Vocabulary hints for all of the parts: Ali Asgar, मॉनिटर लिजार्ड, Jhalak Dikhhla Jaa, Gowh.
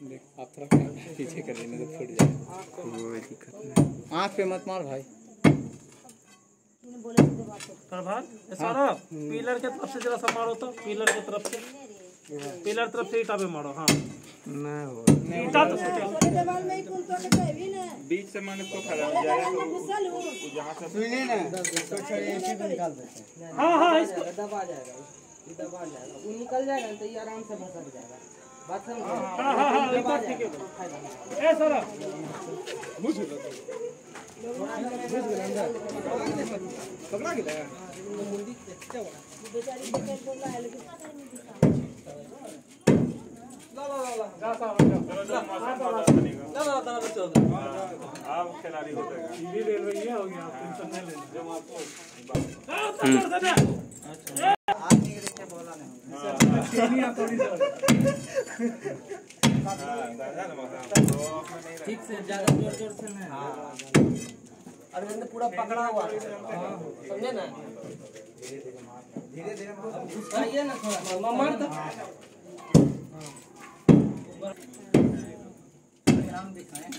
पीछे कर लेने तो फूट जाए, कोई दिक्कत नहीं। आँख पे मत मार भाई। प्रभात पिलर के तरफ से जरा सा मारो, तो पिलर के तरफ से, पिलर तरफ से ईटा पे मारो। हाँ नहीं हो ईटा तो बीच से माने को खड़ा हो जाएगा तो जहाँ से सुनिए ना इसको छड़े ऐसे भी निकाल देते हैं। हाँ हाँ इसको दबा जाएगा, दबा जाएगा वो निकल जाएगा तो ये आराम से भसक जाएगा। बात समझ। हाँ हाँ हाँ ठीक है। ए सारा मुझ कपड़ा कितना है मुंडी क्या बड़ा बेचारी बेचारी बोल रहा है लेकिन ला ला ला जा साहब जा ला ला ला चलो आप खिलाड़ी हो जाएगा सीधी रेलवे ये हो गया। टेंशन नहीं लेना जब आपको आपने क्या बोला नहीं चीनी आप थोड़ी सा ठीक से ज्यादा जोर जोर से नहीं अरविंद पूरा पकड़ा हुआ समझे ना धीरे धीरे चाहिए ना थोड़ा मर्द आराम दिखाएं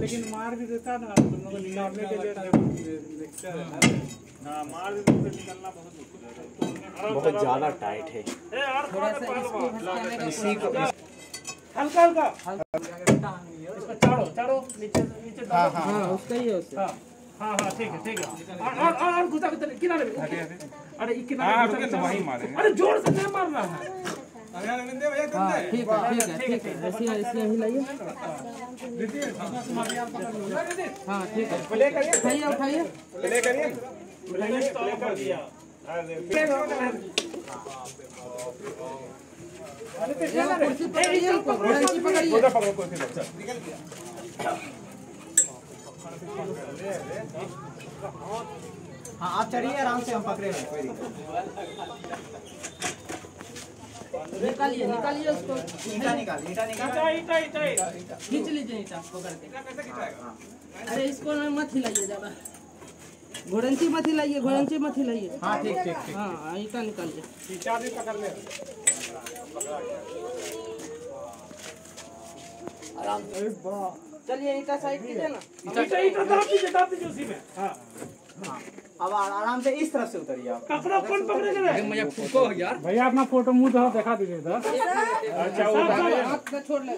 लेकिन मार भी देता ना दोनों को निकालने के लिए देखता है ना मार भी देते निकालना बहुत मुश्किल है, बहुत ज्यादा टाइट है। ए यार थोड़ा सा इसी को हल्का हल्का इसको चढ़ो चढ़ो नीचे नीचे। हां हां उसका ही है उससे। हां हां ठीक है ठीक है। और घुसा के किनारे में अरे ये किनारे से वहीं मारेंगे। अरे जोर से नहीं मारना है। अरे अरविंद भैया करते ठीक है ठीक है। ऐसे ऐसे हिलाइए दीदी हां ठीक है। प्ले करिए सही उठाइए प्ले करिए प्ले कर दिया। अरे अरे कुर्सी पकड़िए कुर्सी पकड़िए उधर पकड़ो कुर्सी चल निकल गया। हाँ आप चढ़िए आराम से हम पकड़े हैं। निकालिए निकालिए उसको ईटा निकाल ईटा निकाल ईटा ईटा ईटा खींच लीजिए ईटा पकड़ के। अरे इसको मत हिलाइए ज़्यादा घोड़ंची मत हिलाइए घोड़ंची मत हिलाइए। हाँ ठीक ठीक हाँ ईटा निकालिए ईटा भी पकड़ ले आराम से। चलिए ईटा साइड कीजिए ना ईटा ईटा दाब दीजिए उसी में। हाँ हाँ अब आराम से इस तरफ से उतरिए आप। कपड़ा कौन पकड़ेगा रे भैया फूको यार भैया अपना फोटो मुंह दिखा दीजिए इधर। अच्छा उतारिए हाथ ना छोड़ ले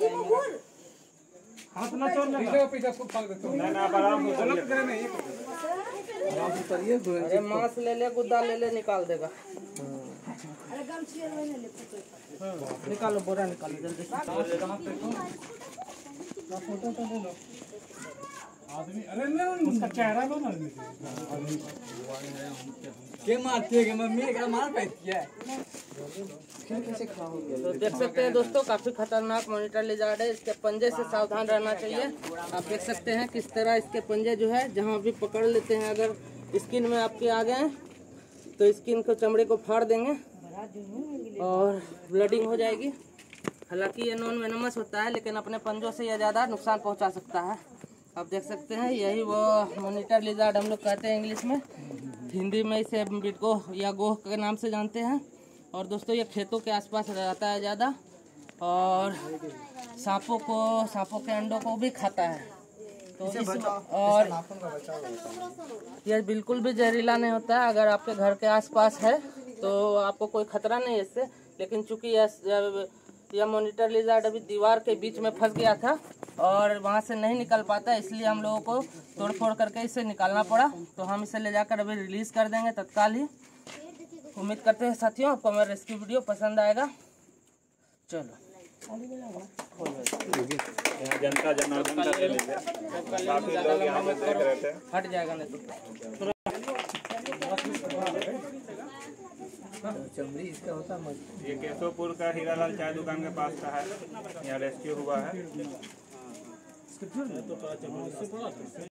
हाथ ना छोड़ ले पीछे पीछे फूक फाड़ देता हूं। ना आराम से गलत करे नहीं आराम से उतरिए। अरे मांस ले ले गुद्दा ले ले निकाल देगा। अरे गमछी ले ले फूको निकालो बोरा निकालो जल्दी से कहां पे तुम ना फोटो तो ले लो आदमी। अरे नहीं उसका चेहरा लो ना के मारते के मम्मी ने क्या मार पाती है कैसे खड़ा हो गया। तो देख सकते हैं दोस्तों काफी खतरनाक मॉनिटर लिजार्ड है। इसके पंजे से सावधान रहना चाहिए। आप देख सकते हैं किस तरह इसके पंजे जो है जहां भी पकड़ लेते हैं अगर स्किन में आपके आ गए तो स्किन को चमड़े को फाड़ देंगे और ब्लडिंग हो जाएगी। हालांकि ये नॉन वेनमस होता है लेकिन अपने पंजों से यह ज़्यादा नुकसान पहुँचा सकता है। आप देख सकते हैं यही वो मॉनिटर लिजार्ड हम लोग कहते हैं इंग्लिश में, हिंदी में इसे गोह या गोह के नाम से जानते हैं। और दोस्तों ये खेतों के आसपास रहता है ज़्यादा और सांपों को सांपों के अंडों को भी खाता है। तो इस और यह बिल्कुल भी जहरीला नहीं होता है। अगर आपके घर के आसपास है तो आपको कोई खतरा नहीं है इससे। लेकिन चूँकि यह मॉनिटर लिजार्ड अभी दीवार के बीच में फंस गया था और वहाँ से नहीं निकल पाता इसलिए हम लोगों को तोड़ फोड़ करके इसे निकालना पड़ा। तो हम इसे ले जाकर अभी रिलीज़ कर देंगे तत्काल ही। उम्मीद करते हैं साथियों आपको हमारा रेस्क्यू वीडियो पसंद आएगा। चलो जनता जनार्दन का ले लीजिए काफी लोग यहाँ पे देख रहे थे हट जाएगा नहीं तो चमड़ी इसका होता मजबूत। ये केशवपुर का हीरालाल चाय दुकान के पास का है, यहाँ रेस्क्यू हुआ है।